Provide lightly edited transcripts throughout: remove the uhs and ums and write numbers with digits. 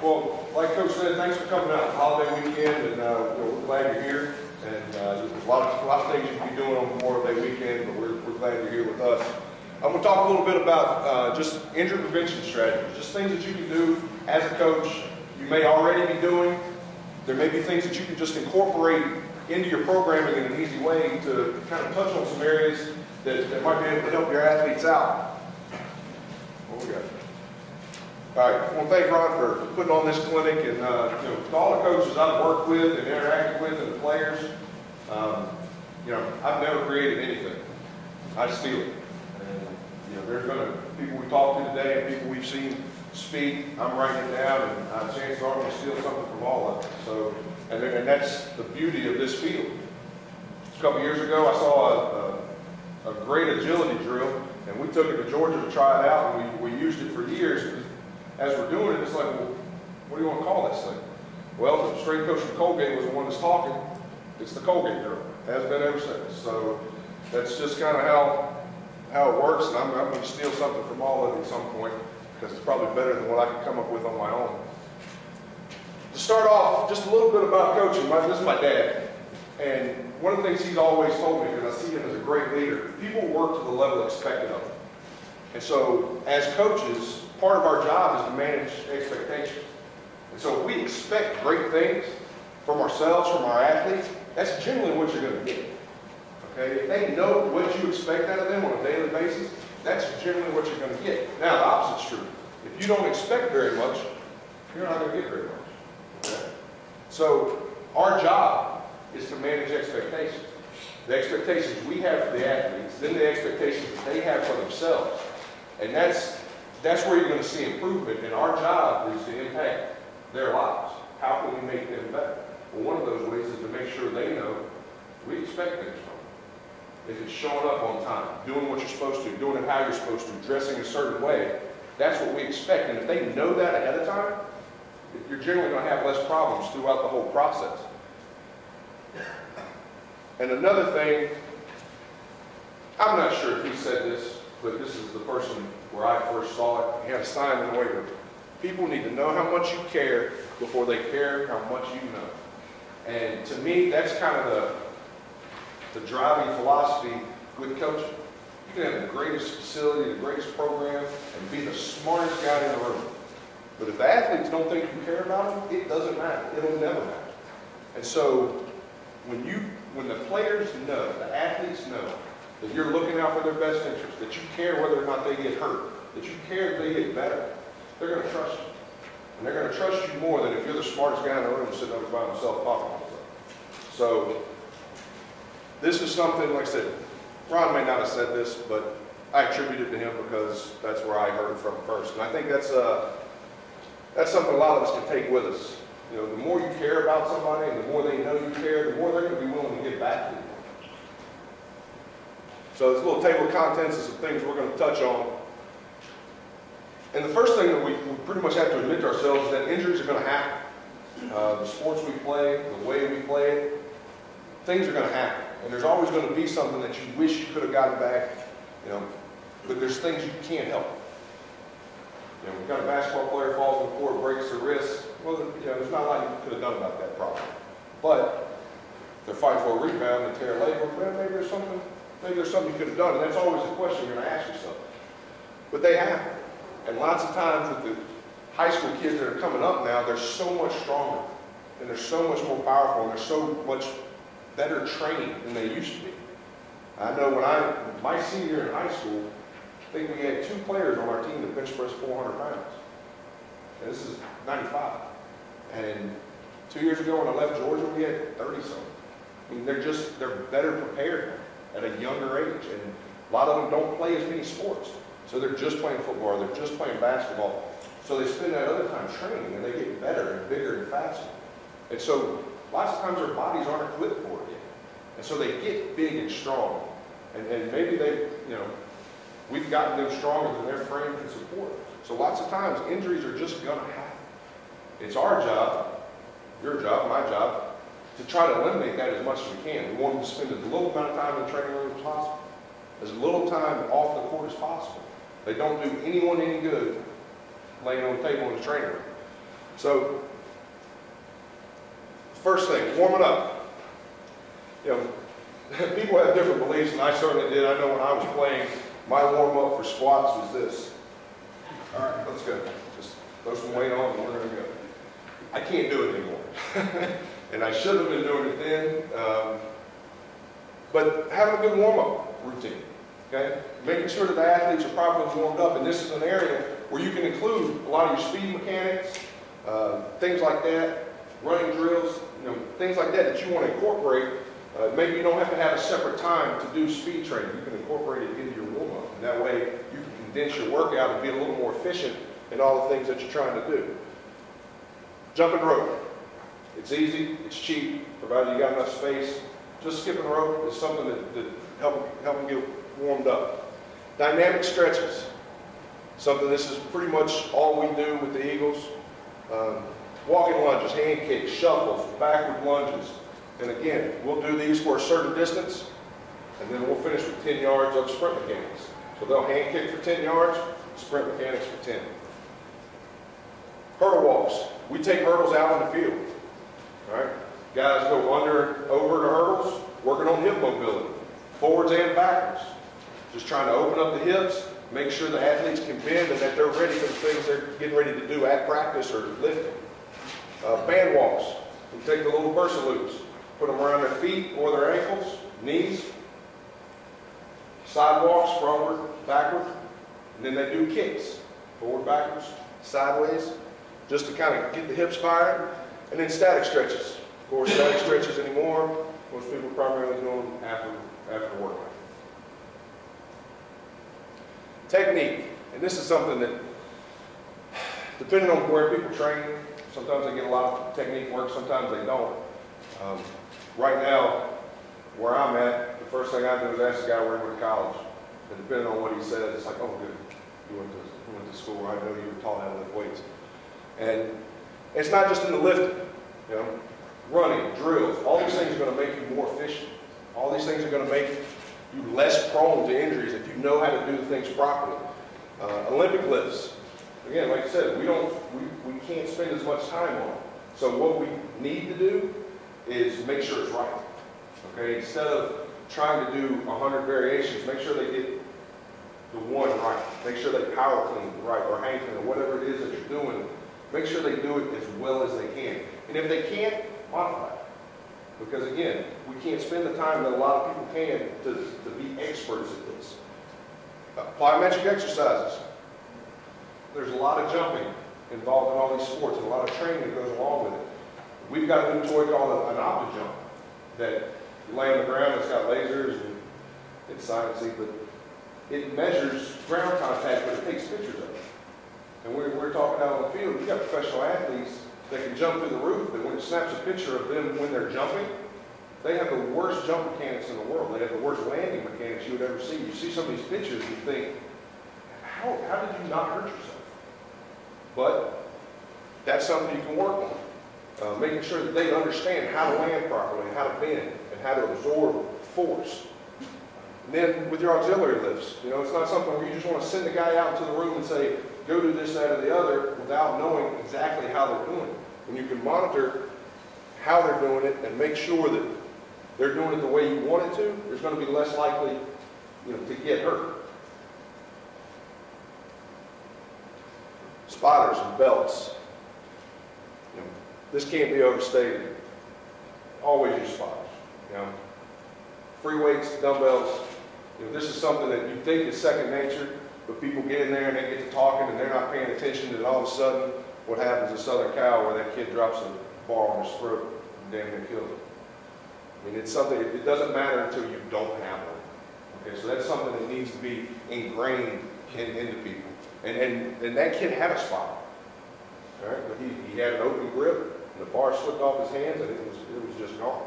Well, like Coach said, thanks for coming out. It's a holiday weekend, and we're glad you're here. And there's a lot of things you can be doing on Memorial Day weekend, but we're glad you're here with us. I'm going to talk a little bit about just injury prevention strategies, just things that you can do as a coach. You may already be doing. There may be things that you can just incorporate into your programming in an easy way to kind of touch on some areas that might be able to help your athletes out. What we got? All right, I want to thank Ron for putting on this clinic, and to all the coaches I've worked with and interacted with and the players, I've never created anything. I steal it. And there's going to be people we talked to today and people we've seen speak. I'm writing it down, and chances are I'm going to steal something from all of them. So, and that's the beauty of this field. A couple years ago, I saw a great agility drill, and we took it to Georgia to try it out, and we used it for years. As we're doing it, it's like, well, what do you want to call this thing? Well, the strength coach from Colgate was the one that's talking. It's the Colgate drill. Has been ever since. So that's just kind of how it works, and I'm going to steal something from all of it at some point, because it's probably better than what I can come up with on my own. To start off, just a little bit about coaching. This is my dad, and one of the things he's always told me, because I see him as a great leader, people work to the level expected of them. And so as coaches, part of our job is to manage expectations. And so if we expect great things from ourselves, from our athletes, that's generally what you're going to get. Okay? If they know what you expect out of them on a daily basis, that's generally what you're going to get. Now, the opposite's true. If you don't expect very much, you're not going to get very much. Okay? So our job is to manage expectations. The expectations we have for the athletes, then the expectations that they have for themselves. And that's where you're going to see improvement, and our job is to impact their lives. How can we make them better? Well, one of those ways is to make sure they know we expect things from them. If it's showing up on time, doing what you're supposed to, doing it how you're supposed to, dressing a certain way, that's what we expect. And if they know that ahead of time, you're generally going to have less problems throughout the whole process. And another thing, I'm not sure if he said this, but this is the person where I first saw it. He had a sign in the weight room. People need to know how much you care before they care how much you know. And to me, that's kind of the driving philosophy with coaching. You can have the greatest facility, the greatest program, and be the smartest guy in the room. But if the athletes don't think you care about them, it doesn't matter. It'll never matter. And so when the players know, the athletes know, that you're looking out for their best interest, that you care whether or not they get hurt, that you care if they get better, they're going to trust you. And they're going to trust you more than if you're the smartest guy in the room sitting over by himself talking about himself. So this is something, like I said, Ron may not have said this, but I attribute it to him because that's where I heard it from first. And I think that's something a lot of us can take with us. The more you care about somebody and the more they know you care, the more they're going to be willing to give back to you. So this little table of contents is some things we're going to touch on. And the first thing that we pretty much have to admit to ourselves is that injuries are going to happen. The sports we play, the way we play it, things are going to happen. And there's always going to be something that you wish you could have gotten back, but there's things you can't help. We've got a basketball player falls on the court, breaks their wrist. Well, there's not a lot you could have done about that problem. But they're fighting for a rebound and tear a label. Well, maybe there's something you could have done, and that's always a question you're going to ask yourself. But they happen. And lots of times with the high school kids that are coming up now, they're so much stronger, and they're so much more powerful, and they're so much better trained than they used to be. I know my senior in high school, I think we had 2 players on our team that bench pressed 400 pounds. And this is 95. And 2 years ago when I left Georgia, we had 30-something. I mean, they're better prepared at a younger age, and a lot of them don't play as many sports. So they're just playing football, they're just playing basketball. So they spend that other time training, and they get better and bigger and faster. And so lots of times their bodies aren't equipped for it yet. And so they get big and strong. And maybe we've gotten them stronger than their frame can support. So lots of times injuries are just gonna happen. It's our job, your job, my job, to try to eliminate that as much as we can. We want them to spend as little amount of time in the training room as possible, as little time off the court as possible. They don't do anyone any good laying on the table in the training room. So, first thing, warm it up. You know, people have different beliefs, and I certainly did. I know when I was playing, my warm-up for squats was this. All right, let's go. Just throw some weight on, and we're going to go. I can't do it anymore. And I should have been doing it then. But having a good warm-up routine, okay? Making sure that the athletes are properly warmed up. And this is an area where you can include a lot of your speed mechanics, things like that, running drills, you know, things like that that you want to incorporate. Maybe you don't have to have a separate time to do speed training. You can incorporate it into your warm-up. And that way you can condense your workout and be a little more efficient in all the things that you're trying to do. Jumping rope. It's easy, it's cheap, provided you got enough space. Just skipping rope is something that help you get warmed up. Dynamic stretches. Something this is pretty much all we do with the Eagles. Walking lunges, hand kicks, shuffles, backward lunges. And again, we'll do these for a certain distance, and then we'll finish with 10 yards of sprint mechanics. So they'll hand kick for 10 yards, sprint mechanics for 10. Hurdle walks. We take hurdles out on the field. All right? Guys go under and over the hurdles, working on hip mobility, forwards and backwards. Just trying to open up the hips, make sure the athletes can bend and that they're ready for the things they're getting ready to do at practice or lifting. Band walks. We take the little bursa loops, put them around their feet or their ankles, knees, sidewalks, forward, backward, and then they do kicks, forward, backwards, sideways, just to kind of get the hips firing, and then static stretches. Of course, static stretches anymore, most people primarily do them after workout. Technique, and this is something that, depending on where people train, sometimes they get a lot of technique work, sometimes they don't. Right now, where I'm at, the first thing I do is ask the guy where he went to college. And depending on what he says, it's like, oh, good, you went to school. I know you were taught how to lift weights. And it's not just in the lifting, you know, running, drills. All these things are going to make you more efficient. All these things are going to make you less prone to injuries if you know how to do things properly. Olympic lifts. Again, like I said, we can't spend as much time on it. So what we need to do is make sure it's right. Okay, instead of trying to do 100 variations, make sure they get the one right. Make sure they power clean right or hang clean or whatever it is that you're doing. Make sure they do it as well as they can. And if they can't, modify it. Because again, we can't spend the time that a lot of people can to be experts at this. Plyometric exercises. There's a lot of jumping involved in all these sports and a lot of training that goes along with it. We've got a new toy called an OptiJump that you lay on the ground, it's got lasers and it's sciencey, but it measures ground contact, but it takes pictures of it. And we're talking out on the field, we've got professional athletes that can jump through the roof, but when it snaps a picture of them when they're jumping, they have the worst jump mechanics in the world. They have the worst landing mechanics you would ever see. You see some of these pictures and you think, how did you not hurt yourself? But that's something you can work on. Making sure that they understand how to land properly, and how to bend, and how to absorb force. And then with your auxiliary lifts, you know, it's not something where you just want to send the guy out to the room and say, go do this, that, or the other, without knowing exactly how they're doing it. And you can monitor how they're doing it and make sure that they're doing it the way you want it to. There's going to be less likely, you know, to get hurt. Spotters and belts. You know, this can't be overstated. Always use spotters. You know, free weights, dumbbells. You know, this is something that you think is second nature, but people get in there and they get to talking and they're not paying attention, and all of a sudden, what happens in Southern Cal where that kid drops a bar on his throat and damn near kills him. I mean, it's something. It doesn't matter until you don't have one. Okay, so that's something that needs to be ingrained into people. And that kid had a spotter. All right, but he had an open grip. The bar slipped off his hands, and it was just gone.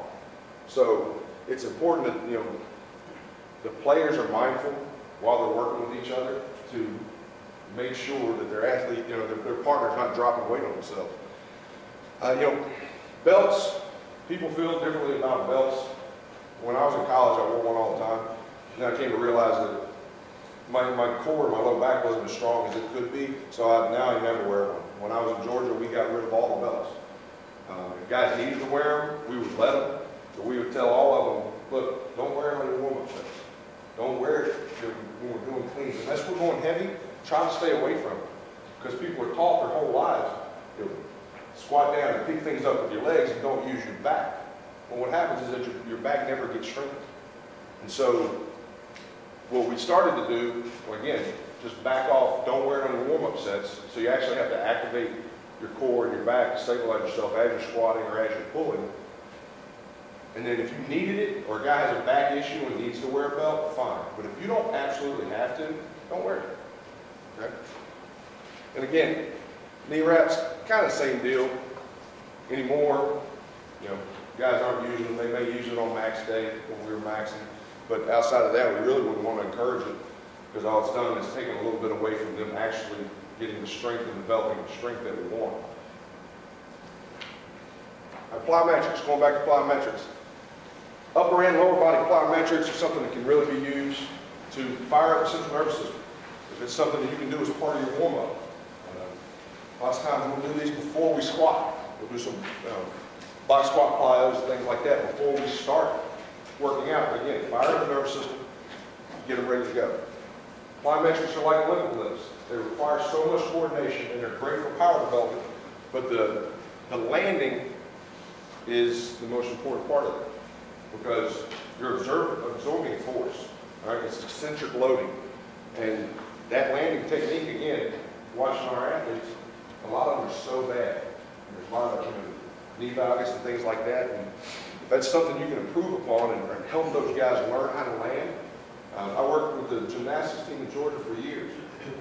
So it's important that, you know, the players are mindful while they're working with each other to make sure that their athlete, you know, their partner's not dropping weight on themselves. You know, belts. People feel differently about belts. When I was in college, I wore one all the time. And I came to realize that my core, my low back wasn't as strong as it could be. So now I never wear one. When I was in Georgia, we got rid of all guys needed to wear them, we would let them. But we would tell all of them, look, don't wear them in the warm-up session. Don't wear it when we're doing cleans. Unless we're going heavy, try to stay away from it. Because people are taught their whole lives, you know, squat down and pick things up with your legs and don't use your back. Well, what happens is that your back never gets strengthened. And so what we started to do, well, again, just back off, don't wear it on the warm-up sets. So you actually have to activate your core and your back to stabilize yourself as you're squatting or as you're pulling. And then if you needed it, or a guy has a back issue and needs to wear a belt, fine. But if you don't absolutely have to, don't wear it. Okay? And again, knee wraps, kind of same deal anymore. You know, guys aren't using them. They may use it on max day when we were maxing. But outside of that, we really wouldn't want to encourage it, because all it's done is taking a little bit away from them actually getting the strength and developing the strength that we want. And plyometrics, going back to plyometrics. Upper and lower body plyometrics are something that can really be used to fire up the central nervous system. If it's something that you can do as part of your warm-up. Lots of times we'll do these before we squat. We'll do some box squat plyos and things like that before we start working out. But again, fire up the nervous system, get them ready to go. Plyometrics are like Olympic lifts. They require so much coordination and they're great for power development, but the landing is the most important part of it, because you're absorbing force. All right? It's eccentric loading. And that landing technique, again, watching our athletes, a lot of them are so bad. There's a lot of knee valgus and things like that. And that's something you can improve upon and help those guys learn how to land. I worked with the gymnastics team in Georgia for years,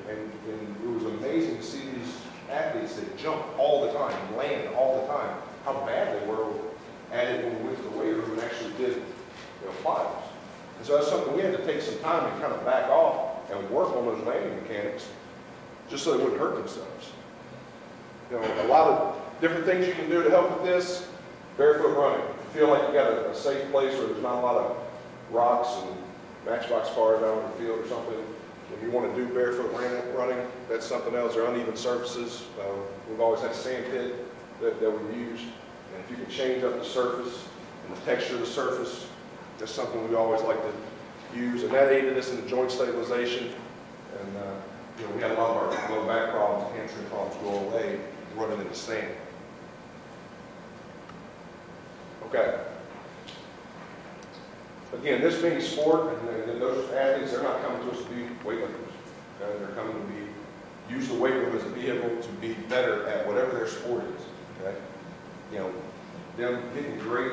and it was amazing to see these athletes that jump all the time, and land all the time, how bad they were at it when we went to the weight room and actually did flyers. And so that's something we had to take some time and kind of back off and work on those landing mechanics just so they wouldn't hurt themselves. You know, a lot of different things you can do to help with this. Barefoot running. If you feel like you got a safe place where there's not a lot of rocks and matchbox cars out on the field or something, if you want to do barefoot running, that's something else. Or uneven surfaces. We've always had a sand pit that we use, and if you can change up the surface and the texture of the surface, that's something we always like to use, and that aided us in the joint stabilization. And we had a lot of our low back problems, hamstring problems go away running in the sand. Okay. Again, this being sport, and those athletes, they're not coming to us to be weightlifters. Okay? They're coming to use the weight room as a vehicle to be better at whatever their sport is. Okay? You know, them getting great,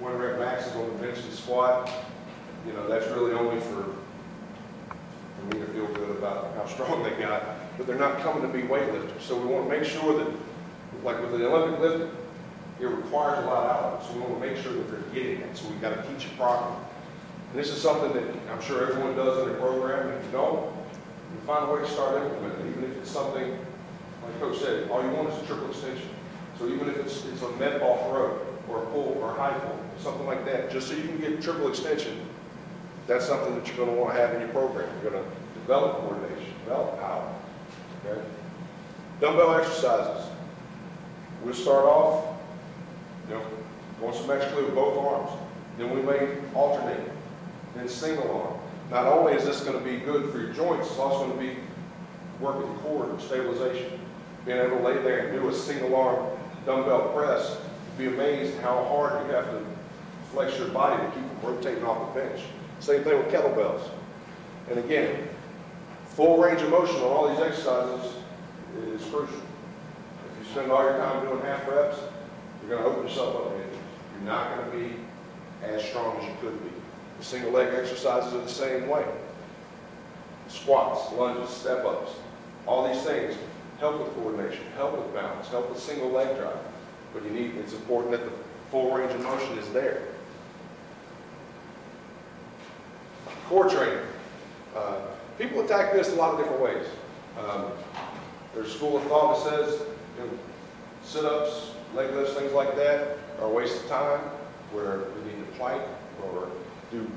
one rep maxes on the bench and squat, that's really only for me to feel good about how strong they got, but they're not coming to be weightlifters. So we want to make sure that, like with the Olympic lift, it requires a lot out of them. So we want to make sure that they're getting it. So we've got to teach it properly. And this is something that I'm sure everyone does in their program. If you don't, you find a way to start implementing it. Even if it's something, like Coach said, all you want is a triple extension. So even if it's a med ball throw or a pull or a high pull, something like that, just so you can get a triple extension, that's something that you're going to want to have in your program. You're going to develop coordination, develop power. Okay? Dumbbell exercises. We'll start off going some extra glue with both arms. Then we may alternate, then single arm. Not only is this going to be good for your joints, it's also going to be work with the core and stabilization. Being able to lay there and do a single arm dumbbell press, you'd be amazed how hard you have to flex your body to keep it rotating off the bench. Same thing with kettlebells. And again, full range of motion on all these exercises is crucial. If you spend all your time doing half reps, you're going to open yourself up. You're not going to be as strong as you could be. The single leg exercises are the same way. Squats, lunges, step-ups, all these things help with coordination, help with balance, help with single leg drive. But it's important that the full range of motion is there. Core training. People attack this a lot of different ways. There's a school of thought that says sit-ups, leg lifts, things like that, are a waste of time, where we need to plank or do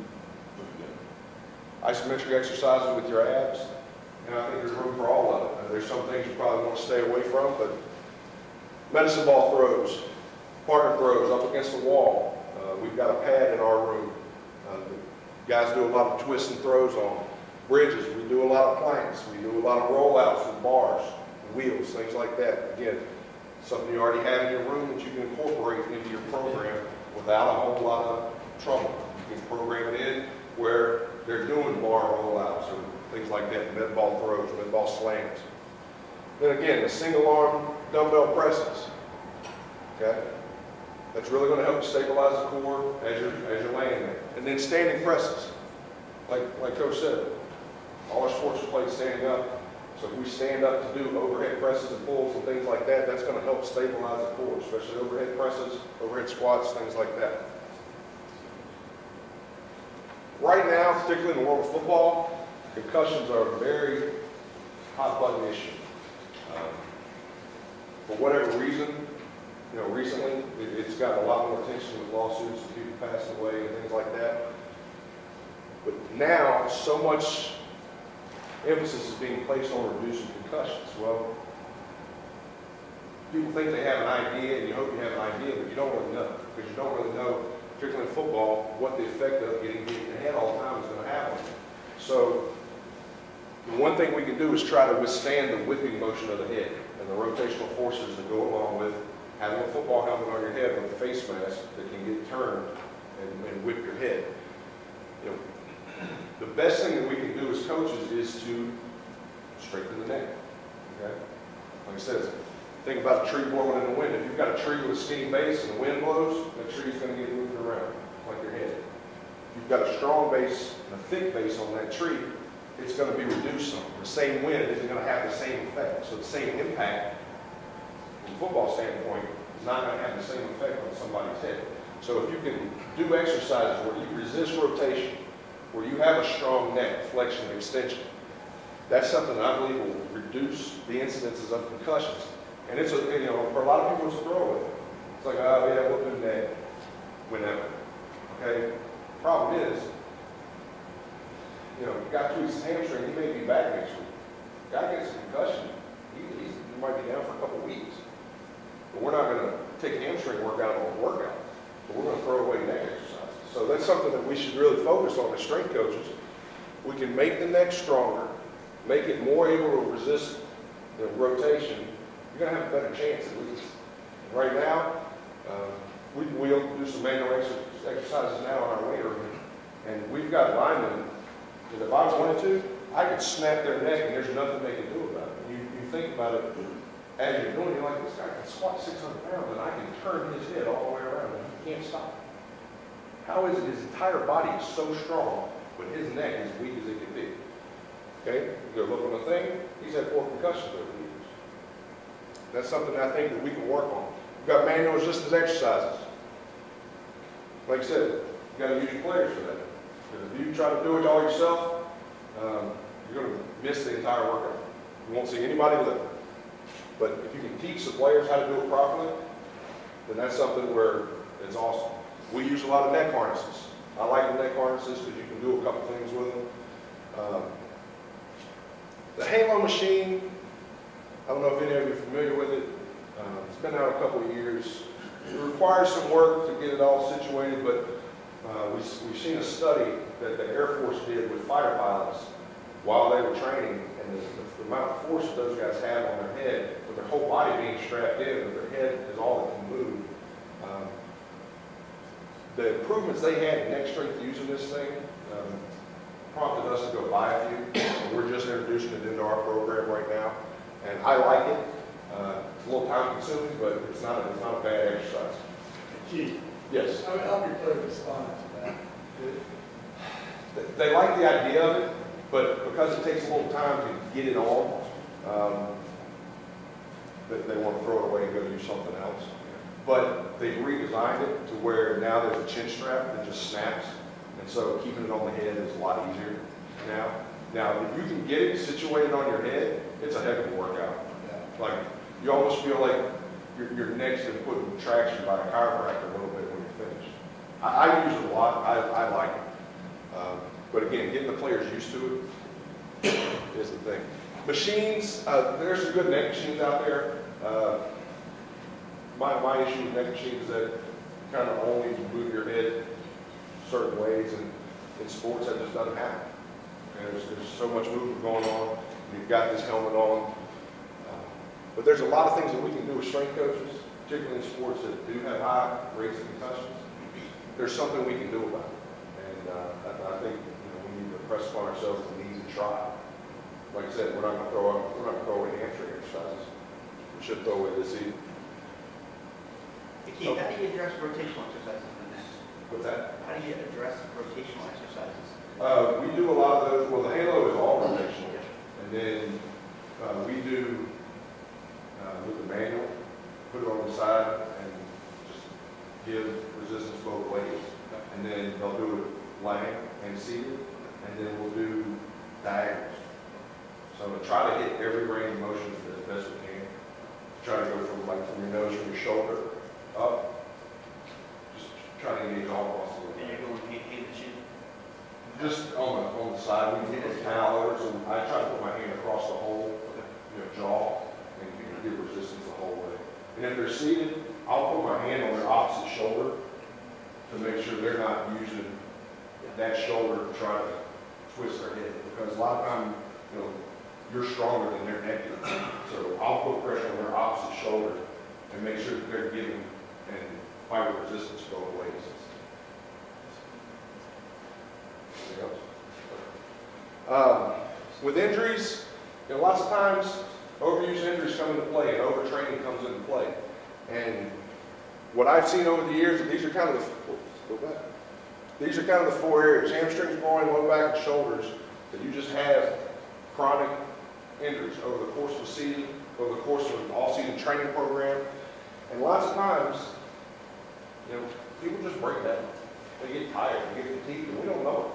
isometric exercises with your abs. And I think there's room for all of it. There's some things you probably want to stay away from, but medicine ball throws. Partner throws up against the wall. We've got a pad in our room. The guys do a lot of twists and throws on bridges. We do a lot of planks. We do a lot of rollouts with bars, wheels, things like that. Again, something you already have in your room that you can incorporate into your program without a whole lot of trouble. You can program it in where they're doing bar rollouts or things like that, mid-ball throws, mid-ball slams. Then again, the single-arm dumbbell presses. Okay? That's really going to help you stabilize the core as you're laying there. And then standing presses. Like Coach said, all our sports are played standing up. So if we stand up to do overhead presses and pulls and things like that, that's going to help stabilize the core, especially overhead presses, overhead squats, things like that. Right now, particularly in the world of football, concussions are a very hot button issue. For whatever reason, you know, recently, it's gotten a lot more attention with lawsuits and people passing away and things like that. But now, so much emphasis is being placed on reducing concussions. Well, people think they have an idea, and you hope you have an idea, but you don't really know. Because you don't really know, particularly in football, what the effect of getting hit in the head all the time is going to have on you. So, the one thing we can do is try to withstand the whipping motion of the head and the rotational forces that go along with having a football helmet on your head with a face mask that can get turned and whip your head. You know, the best thing that we can do as coaches is to strengthen the neck. Okay? Like I said, think about a tree blowing in the wind. If you've got a tree with a skinny base and the wind blows, that tree's going to get moved around like your head. If you've got a strong base and a thick base on that tree, it's going to be reduced some. The same wind isn't going to have the same effect. So the same impact from a football standpoint is not going to have the same effect on somebody's head. So if you can do exercises where you resist rotation, where you have a strong neck flexion and extension, that's something that I believe will reduce the incidences of concussions. And it's a, you know, for a lot of people it's a throwaway. It's like, oh yeah, we'll do that whenever. Okay? Problem is, you know, the guy tweaks his hamstring, he may be back next week. The guy gets a concussion, he might be down for a couple weeks. But we're not going to take a hamstring workout on a workout, but we're going to throw away neck exercises. So that's something that we should really focus on as strength coaches. We can make the neck stronger, make it more able to resist the rotation. You're going to have a better chance at least. Right now, we'll do some manual exercises now on our weight room, and we've got linemen. And if I wanted to, I could snap their neck and there's nothing they can do about it. You think about it as you're doing, you're like, this guy can squat 600 pounds and I can turn his head all the way around and he can't stop. How is it his entire body is so strong, but his neck is weak as it can be? Okay, you go look on the thing, he's had 4 concussions over the years. That's something that I think that we can work on. We've got manual resistance exercises. Like I said, you've got to use your players for that. If you try to do it all yourself, you're going to miss the entire workout. You won't see anybody live. But if you can teach the players how to do it properly, then that's something where it's awesome. We use a lot of neck harnesses. I like the neck harnesses because you can do a couple things with them. The Halo machine, I don't know if any of you are familiar with it. It's been out a couple of years. It requires some work to get it all situated, but we've seen a study that the Air Force did with fighter pilots while they were training, and the amount of force that those guys have on their head, with their whole body being strapped in, but their head is all that can move. The improvements they had in neck strength using this thing prompted us to go buy a few. We're just introducing it into our program right now, and I like it. It's a little time-consuming, but it's not a bad exercise. Gee. Yes. I mean, how do your players respond to that? They like the idea of it, but because it takes a little time to get it on, they want to throw it away and go do something else. But they've redesigned it to where now there's a chin strap that just snaps, and so keeping it on the head is a lot easier now. Now, if you can get it situated on your head, it's a heck of a workout. Yeah. Like, you almost feel like your neck's been put in traction by a chiropractor a little bit when you're finished. I use it a lot. I like it. But again, getting the players used to it is the thing. Machines, there's some good neck machines out there. my issue with neck and cheek is that you kind of only move your head certain ways, and in sports that just doesn't happen. And there's so much movement going on, and you've got this helmet on. But there's a lot of things that we can do as strength coaches, particularly in sports that do have high rates of concussions. There's something we can do about it. And I think we need to press upon ourselves the need to try. Like I said, we're not going to throw away hamstring exercises. We should throw away this evening. Keith, so, how do you address rotational exercises in the neck? What's that? How do you address rotational exercises? We do a lot of those. Well, the halo is all rotational. Yeah. And then we do with the manual, put it on the side, and just give resistance both ways. And then they'll do it lying and seated, and then we'll do diagonals. So I'm going to try to hit every range of motion as best we can. Try to go from like from your nose, from your shoulder up. Just trying to engage all muscles. And you're going to hit the shin? Just on the side. We can hit the towel over, so I try to put my hand across the whole jaw and give resistance the whole way. And if they're seated, I'll put my hand on their opposite shoulder to make sure they're not using that shoulder to try to twist their head. Because a lot of times, you're stronger than their neck is. So I'll put pressure on their opposite shoulder and make sure that they're giving and fighting resistance both ways. With injuries, lots of times overuse injuries come into play and overtraining comes into play. And what I've seen over the years, these are kind of the four areas: hamstrings, groin, low back, and shoulders that you just have chronic injuries over the course of a season, over the course of an all-season training program. And lots of times, people just break down. They get tired, they get fatigued, and we don't know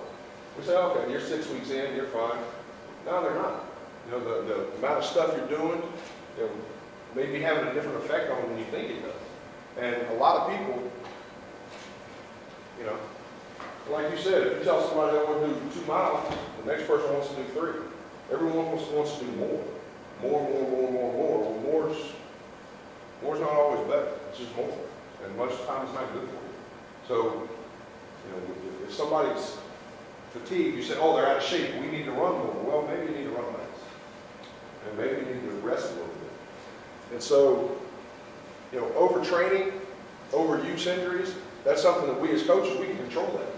it. We say, okay, you're 6 weeks in, you're fine. No, they're not. The amount of stuff you're doing may be having a different effect on them than you think it does. And a lot of people, like you said, if you tell somebody they want to do 2 miles, the next person wants to do 3. Everyone wants to do more. More. Well, more's not always better. It's just more. And much time it's not good for you. So, if somebody's fatigued, you say, oh, they're out of shape. We need to run more. Well, maybe you need to run less. And maybe you need to rest a little bit. And so, overtraining, overuse injuries, that's something that we as coaches, we can control that.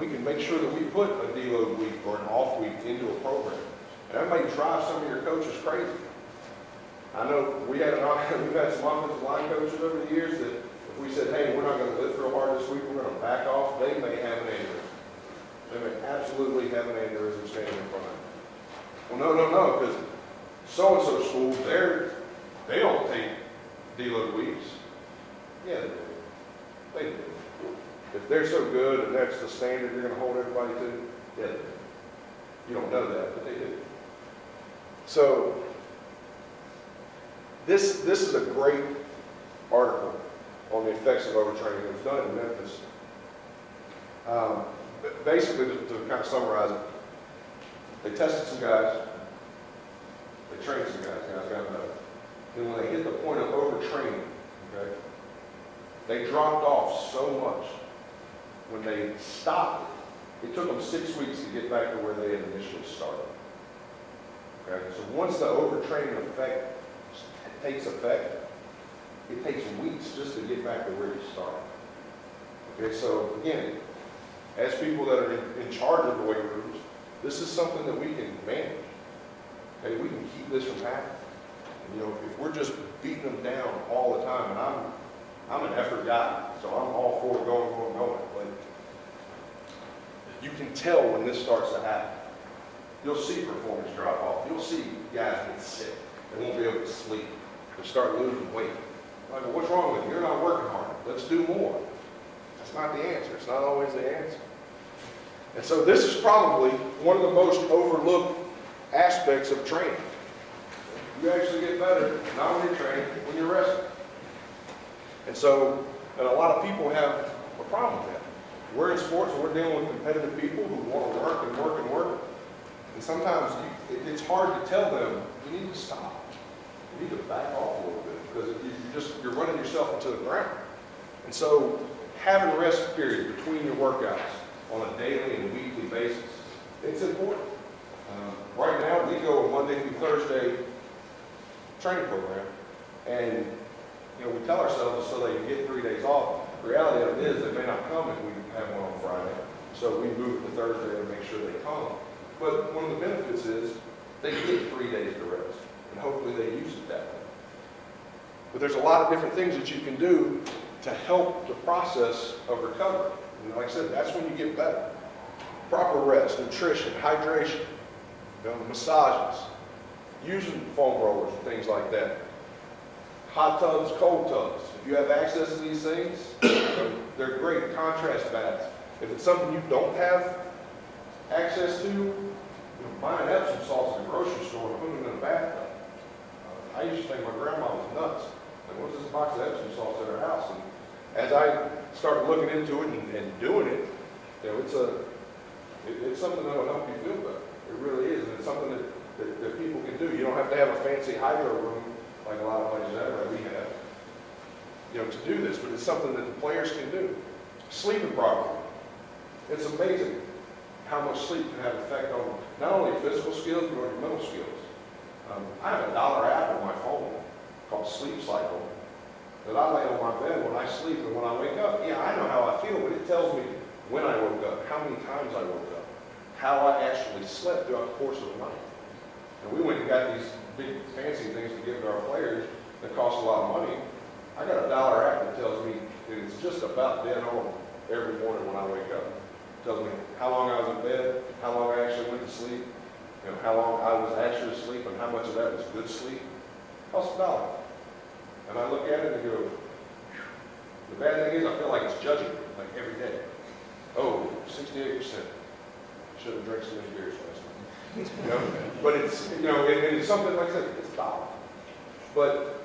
We can make sure that we put a deload week or an off week into a program. And that might drive some of your coaches crazy. I know we've had some offensive line coaches over the years that if we said, hey, we're not going to lift real hard this week, we're going to back off, they may have an aneurysm. They may absolutely have an aneurysm standing in front of them. Well, no, because so-and-so school, they don't take deload weeks. Yeah, they do. They do. If they're so good and that's the standard you're going to hold everybody to, yeah, you don't know that, but they do. So this is a great article on the effects of overtraining that was done in Memphis. Basically, to kind of summarize it, they tested some guys, they trained some guys got better. Then when they hit the point of overtraining, they dropped off so much. When they stopped it, it took them 6 weeks to get back to where they had initially started. Okay? So once the overtraining effect takes effect, it takes weeks just to get back to where you started. Okay, so again, as people that are in charge of the weight rooms, this is something that we can manage. Okay, we can keep this from happening. If we're just beating them down all the time, and I'm an effort guy, so I'm all for going. You can tell when this starts to happen. You'll see performance drop off. You'll see guys get sick. They won't be able to sleep. They start losing weight. Like, well, what's wrong with you? You're not working hard. Let's do more. That's not the answer. It's not always the answer. And so this is probably one of the most overlooked aspects of training. You actually get better, not when you're training, when you're resting. And so, a lot of people have a problem with that. We're in sports and we're dealing with competitive people who want to work. And sometimes it's hard to tell them, you need to stop. You need to back off a little bit because you're running yourself into the ground. And so having rest periods between your workouts on a daily and weekly basis, it's important. Right now, we go a Monday through Thursday training program, and we tell ourselves so they can get 3 days off. The reality of it is they may not come if we have one on Friday, so we move to Thursday to make sure they come. But one of the benefits is they get 3 days to rest, and hopefully they use it that way. But there's a lot of different things that you can do to help the process of recovery. And like I said, that's when you get better. Proper rest, nutrition, hydration, massages, using foam rollers and things like that. Hot tubs, cold tubs. If you have access to these things, they're great. Contrast baths. If it's something you don't have access to, buy an Epsom salts at the grocery store and put them in a bathtub. I used to think my grandma was nuts. Like, what's this box of Epsom salts at her house? And as I started looking into it and doing it, it's something that will help you feel better. It really is, and it's something that people can do. You don't have to have a fancy hydro room like a lot of places that we have, to do this, but it's something that the players can do. Sleeping properly. It's amazing how much sleep can have an effect on not only physical skills, but on your mental skills. I have a dollar app on my phone called Sleep Cycle that I lay on my bed when I sleep and when I wake up. Yeah, I know how I feel, but it tells me when I woke up, how many times I woke up, how I actually slept throughout the course of the night. And we went and got these big fancy things to give to our players that cost a lot of money. I got a dollar app that tells me that it's just about dead on every morning when I wake up. It tells me how long I was in bed, how long I actually went to sleep, how long I was actually asleep, and how much of that was good sleep. It costs a dollar. And I look at it and go, phew. The bad thing is I feel like it's judging me, like every day. Oh, 68%. Should have drank some beers last night. But it's, and it's something like that, it's a dollar. But,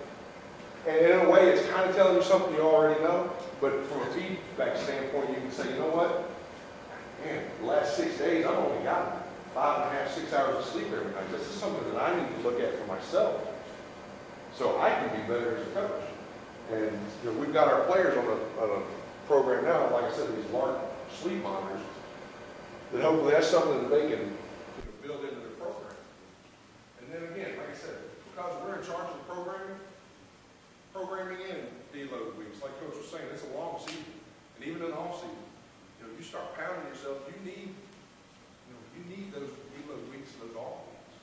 and in a way, it's kind of telling you something you already know, but from a feedback standpoint, you can say, you know what? Man, the last 6 days, I've only gotten 5.5, 6 hours of sleep every night. This is something that I need to look at for myself so I can be better as a coach. And we've got our players on a program now, like I said, these large sleep monitors, that hopefully that's something that they can build into their program. And then again, like I said, because we're in charge of programming in deload weeks, like Coach was saying, it's a long season. And even in the off season, you start pounding yourself, you need those deload weeks, those off weeks.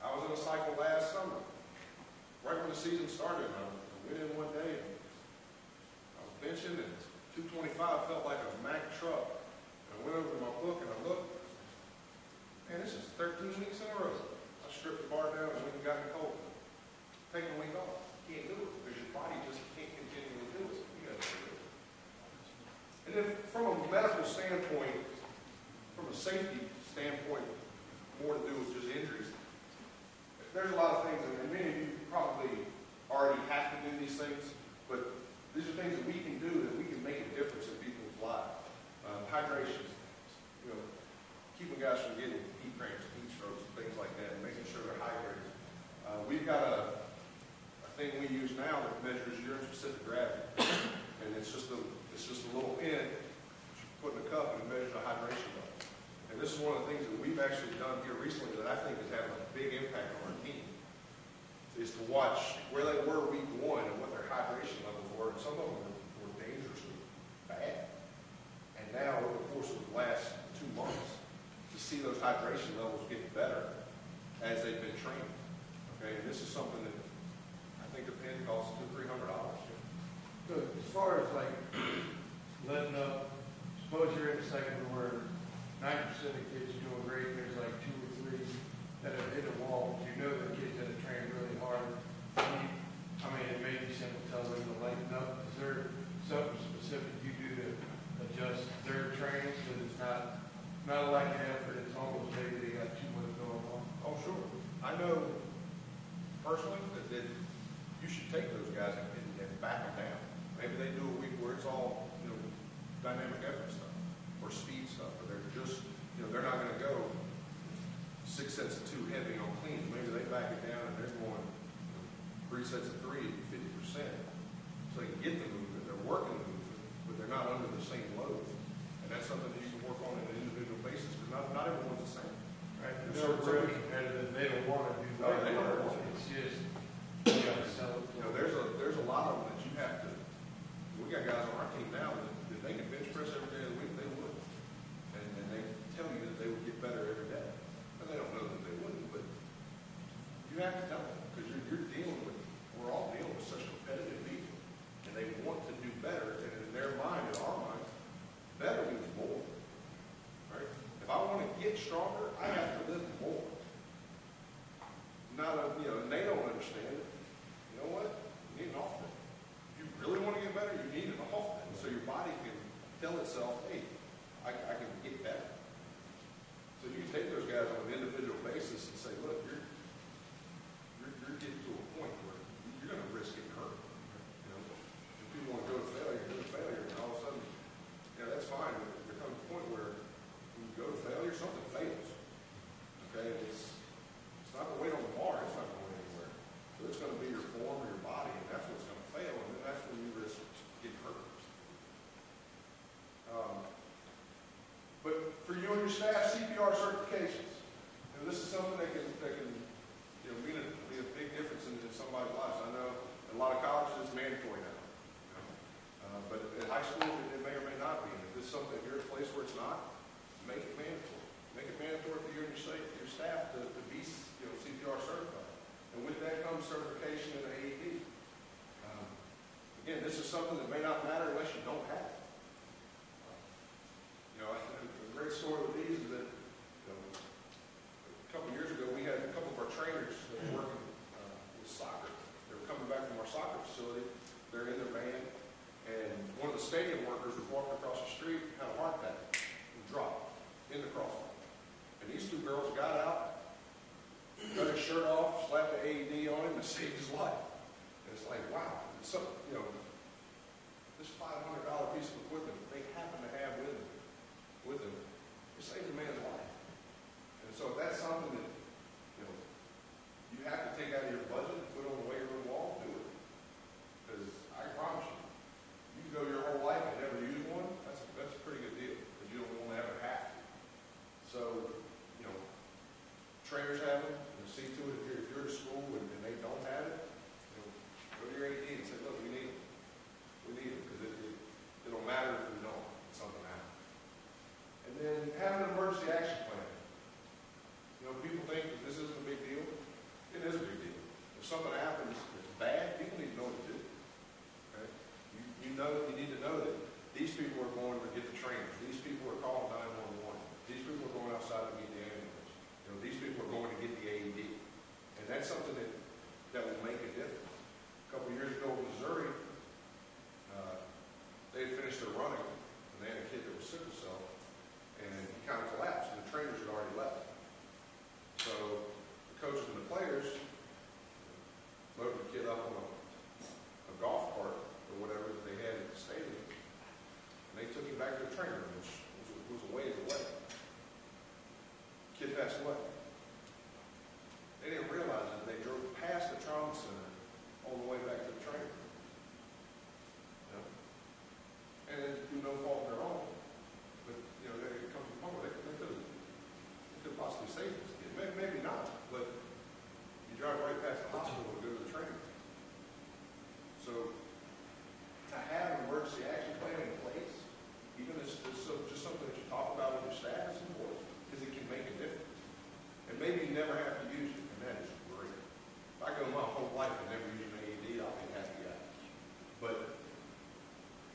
I was in a cycle last summer, right when the season started. I went in one day, and I was benching, and 225 felt like a Mack truck. I went over to my book and I looked, man, this is 13 weeks in a row. I stripped the bar down and went and got cold. Take a week off. You can't do it because your body just can't continually do it. You gotta do it. And then from a medical standpoint, from a safety standpoint, more to do with just injuries, there's a lot of things, and many of you probably already have to do these things, but these are things that we can do that we can make a difference in people's lives. Hydration, keeping guys from getting heat cramps, heat strokes, and things like that, and making sure they're hydrated. We've got a thing we use now that measures urine-specific gravity, and it's just a little pin that you put in a cup and measures the hydration level. And this is one of the things that we've actually done here recently that I think is having a big impact on our team, is to watch where they were week one and what their hydration levels were, and some of them were dangerously bad. And now, over the course of the last 2 months, to see those hydration levels get better as they've been trained. Okay, and this is something that I think the pen costs $200 to $300. So, as far as like letting up, suppose you're in a segment where 9% of kids are doing great, and there's like 2 or 3 that have hit a wall. You know the kids that have trained really hard. I mean, it may be simple to tell them to lighten up. Is there something specific you do to adjust their training so that it's not a lack of effort, it's almost maybe they got too much going on? Oh, sure. I know personally that you should take those guys and back them down. Maybe they do a week where it's all dynamic effort stuff or speed stuff, or they're just they're not going to go 6 sets of 2 heavy on clean. Maybe they back it down and they're going three sets of three at 50%. So they can get the movement, they're working the movement, but they're not under the same load. And that's something that you can work on an individual basis, because not everyone's the same. Right, they're so real competitive, they don't want to do that. No, they don't want to. It's just, you got to sell it. You know, there's a lot of them that you have to, we got guys on our team now that if they can bench press every day of the week, they would. And they tell you that they would get better every day. And they don't know that they wouldn't, but you have to tell them, because you're dealing with, we're all dealing with such competitive people, and they want to do better, and in their mind, in our mind, better means more, right? If I want to get stronger, I have to lift more. Not a, you know, and they don't understand it. You know what? You need an off day. If you really want to get better, you need an off day, so your body can tell itself, hey, I can get better. So you can take those guys on an individual basis and say, look, you're getting to a point where you're going to risk getting hurt. You know, if people want to go to failure, and all of a sudden, you know, that's fine. But there comes a point where when you go to failure, something fails. Okay, and it's not the weight on the bar; it's not going anywhere. So it's going to be your form or your body, and that's what's going to fail, and then that's when you risk getting hurt. But for you and your staff, CPR certifications. And this is something that can you know, be a big difference in somebody's lives. I know in a lot of colleges it's mandatory now. You know? But at high school it may or may not be. And if it's something, if you're at a place where it's not, make it mandatory. Make it mandatory for you and your staff to be CPR certified. And with that comes certification and AED. Again, this is something that may not matter unless you don't have it. You know, a great story with these is that a couple of years ago we had a couple of our trainers that were working with soccer. They were coming back from our soccer facility. They're in their van, and one of the stadium workers was walking across the street, had a heart attack, and dropped in the crosswalk. And these two girls got out, cut his shirt off, slapped the AED on him, and saved his life. And it's like, wow, so, you know, this $500 piece of equipment they happen to have with them. It saved a man's life. And so if that's something that you have to take out of your budget and put on the way your own wall, do it. Because I promise you can go your whole life and never use one, that's a pretty good deal, because you don't want to ever have to. So, you know, trainers have them, and see to it if you're at school and they don't have it, go to your AD and say, look, we need them. We need them, because it'll matter if we don't. Something happens. And then have an emergency action plan. You know, people think that this isn't a big deal. It is a big deal. If something happens that's bad, people need to know what to do. Okay? You need to know that these people are going to get the trainers. These people are calling 911. These people are going outside to meet the ambulance. You know, these people are going to get the AED. And that's something that will make a difference. A couple years ago in Missouri, they had finished their running, and they had a kid that was sickle cell. And he kind of collapsed, and the trainers had already left. So the coaches and the players loaded the kid up on a golf cart or whatever that they had at the stadium, and they took him back to the trainer, which was a ways away. Kid passed away. They didn't realize that they drove past the trauma center on the way back to the trainer. You know? And through no fault of their own. You know, it comes from home, they could possibly save this kid. Maybe not, but you drive right past the hospital to go to the training. So to have an emergency action plan in place, even if it's just something that you talk about with your staff, is important, because it can make a difference. And maybe you never have to use it, and that is great. If I go my whole life and never use an AED, I'll be happy out. But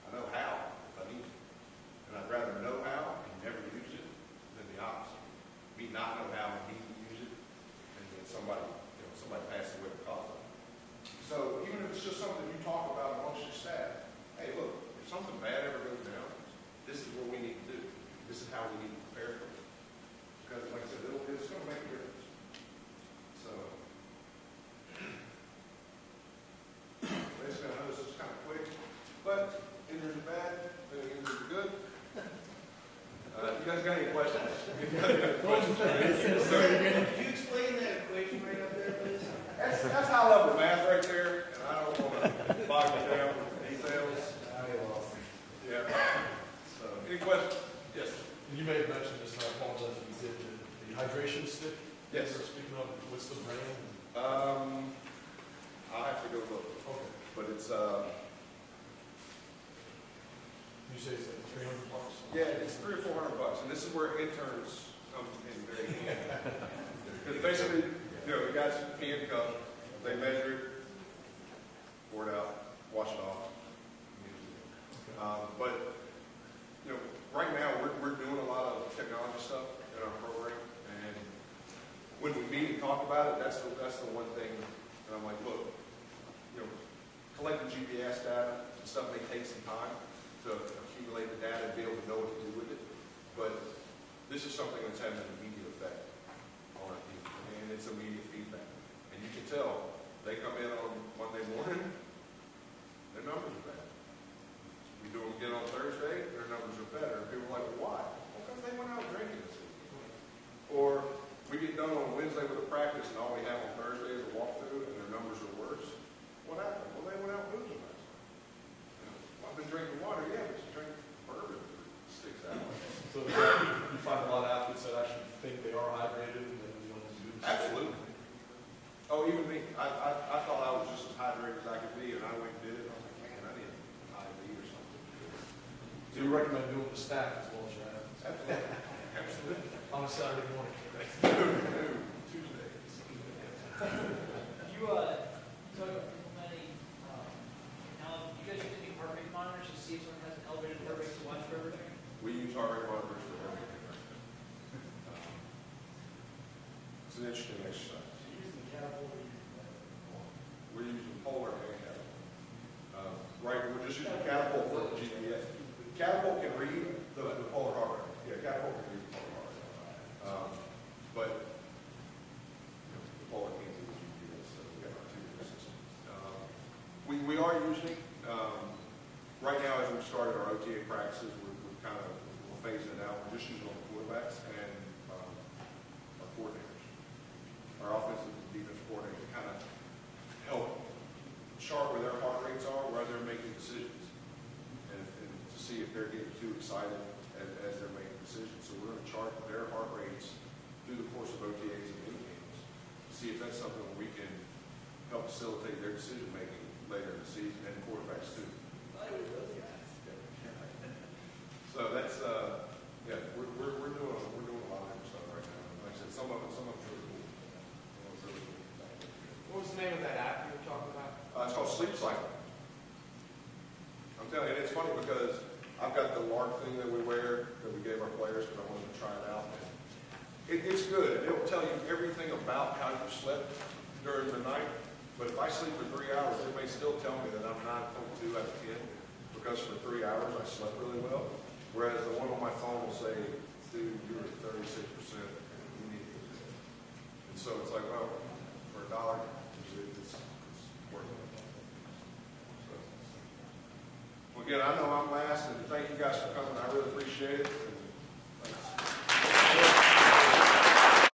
I know how, if I need to. And I'd rather know how and never use it than the opposite. Me not know how and need to use it, and then somebody passes away because of it. So even if it's just something you talk about amongst your staff, hey, look, if something bad ever goes down, this is what we need to do. This is how we need to prepare for it. Because like I said, it's going to make a difference. So basically, I know this is kind of quick, but injuries are bad, injuries are good. You guys got any questions? Can you explain that equation right up there, please? That's high level math right there. 5 to 10 details. Yeah. So, any questions? Yes. You may have mentioned this, and I apologize if you did, the hydration stick. Yes. You were speaking of, what's the brand? I have to go look. Okay. But it's. You say it's like $300? Yeah, it's $300 or $400, and this is where interns come in very handy. Because basically, you know, the guys handcuffed, they measure it, pour it out, wash it off. Okay. But you know, right now we're doing a lot of technology stuff in our program, and when we meet and talk about it, that's the one thing that I'm like, look, you know, collecting GPS data and stuff may take some time to accumulate the data and be able to know what to do with it. But this is something that's having an immediate effect on our people, and it's immediate feedback. And you can tell, they come in on Monday morning, their numbers are bad. We do them again on Thursday, their numbers are better. People are like, why? Well, because they went out drinking this weekend. Or we get done on Wednesday with a practice, and all we have on Thursday is a walkthrough, and their numbers are worse. What happened? Well, they went out boozing last night. You know, well, I've been drinking water, yeah, but you drink bourbon for 6 hours. So you find a lot of athletes that actually think they are hydrated and then you don't do this. Absolutely. Oh, even me. I thought I was just as hydrated as I could be, and I went and did it. I was like, man, I need an IV or something. Do you recommend doing the staff as well as your athletes? Absolutely. Absolutely. On a Saturday morning. Tuesday. You talk about implementing you guys use any heart rate monitors to see if someone has an elevated heart rate to watch for everything? We use heart rate monitors for everything right now. It's an interesting exercise. So you're using capital or using polar? We're using polar and capital. Right, we're just using capital for GPS. Capital can read the polar heart rate. Yeah, capital can read the polar heart rate. But you know, the polar can't do GPS, so we have our two systems. We are using, right now as we've started our OTA practices, we're phasing it out. We're just using on the quarterbacks and our coordinators. Our offensive and defensive coordinators to kind of help chart where their heart rates are, where they're making decisions, and to see if they're getting too excited as they're making decisions. So we're going to chart their heart rates through the course of OTAs and mini games to see if that's something we can help facilitate their decision making later in the season and quarterbacks too. So that's yeah, we're doing a lot of stuff right now. Like I said, some of it's really cool. What was the name of that app you were talking about? It's called Sleep Cycle. I'm telling you, and it's funny because I've got the LARC thing that we wear that we gave our players because I wanted to try it out. And it's good. It'll tell you everything about how you slept during the night. But if I sleep for 3 hours, it may still tell me that I'm 9.2 out of 10 because for 3 hours I slept really well. Whereas the one on my phone will say, dude, you're at 36%, you need it. And so it's like, well, for $1, it's worth it. So, well, again, I know I'm last, and thank you guys for coming. I really appreciate it.